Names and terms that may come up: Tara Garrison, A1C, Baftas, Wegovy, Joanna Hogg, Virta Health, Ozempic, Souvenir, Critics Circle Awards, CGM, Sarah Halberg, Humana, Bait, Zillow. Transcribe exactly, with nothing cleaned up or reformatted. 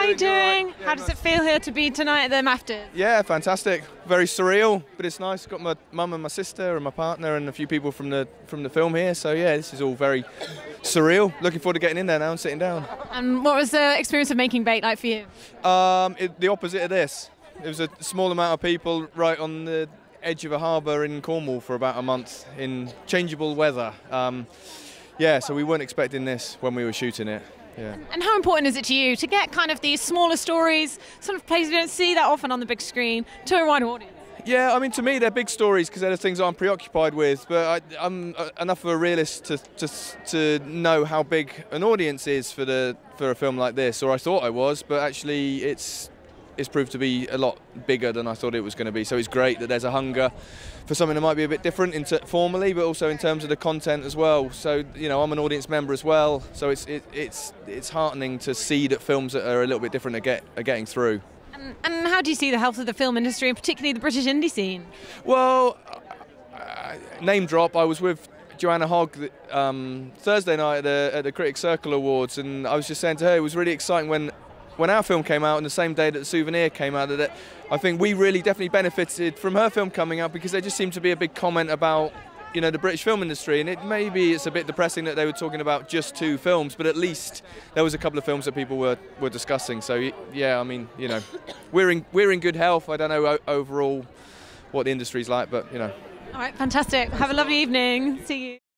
How are you doing? Right. Yeah, How does nice. it feel here to be tonight at the Baftas? Yeah, fantastic. Very surreal, but it's nice. Got my mum and my sister and my partner and a few people from the from the film here. So yeah, this is all very surreal. Looking forward to getting in there now and sitting down. And what was the experience of making Bait like for you? Um, it, the opposite of this. It was a small amount of people right on the edge of a harbour in Cornwall for about a month in changeable weather. Um, yeah, so we weren't expecting this when we were shooting it. Yeah. And how important is it to you to get kind of these smaller stories, sort of places you don't see that often on the big screen, to a wider audience? Yeah, I mean, to me, they're big stories because they're the things I'm preoccupied with, but I, I'm enough of a realist to, to, to know how big an audience is for, the, for a film like this, or I thought I was, but actually it's, it's proved to be a lot bigger than I thought it was going to be, so it's great that there's a hunger for something that might be a bit different in formally, but also in terms of the content as well. So, you know, I'm an audience member as well, so it's it, it's it's heartening to see that films that are a little bit different are, get, are getting through. And, and how do you see the health of the film industry, and particularly the British indie scene? Well, uh, name drop, I was with Joanna Hogg um, Thursday night at the, at the Critics Circle Awards, and I was just saying to her, it was really exciting when When our film came out, and the same day that the Souvenir came out, that I think we really definitely benefited from her film coming out because there just seemed to be a big comment about, you know, the British film industry, and it maybe it's a bit depressing that they were talking about just two films, but at least there was a couple of films that people were were discussing. So yeah, I mean, you know, we're in we're in good health. I don't know overall what the industry's like, but you know. All right, fantastic. Have a lovely evening. See you.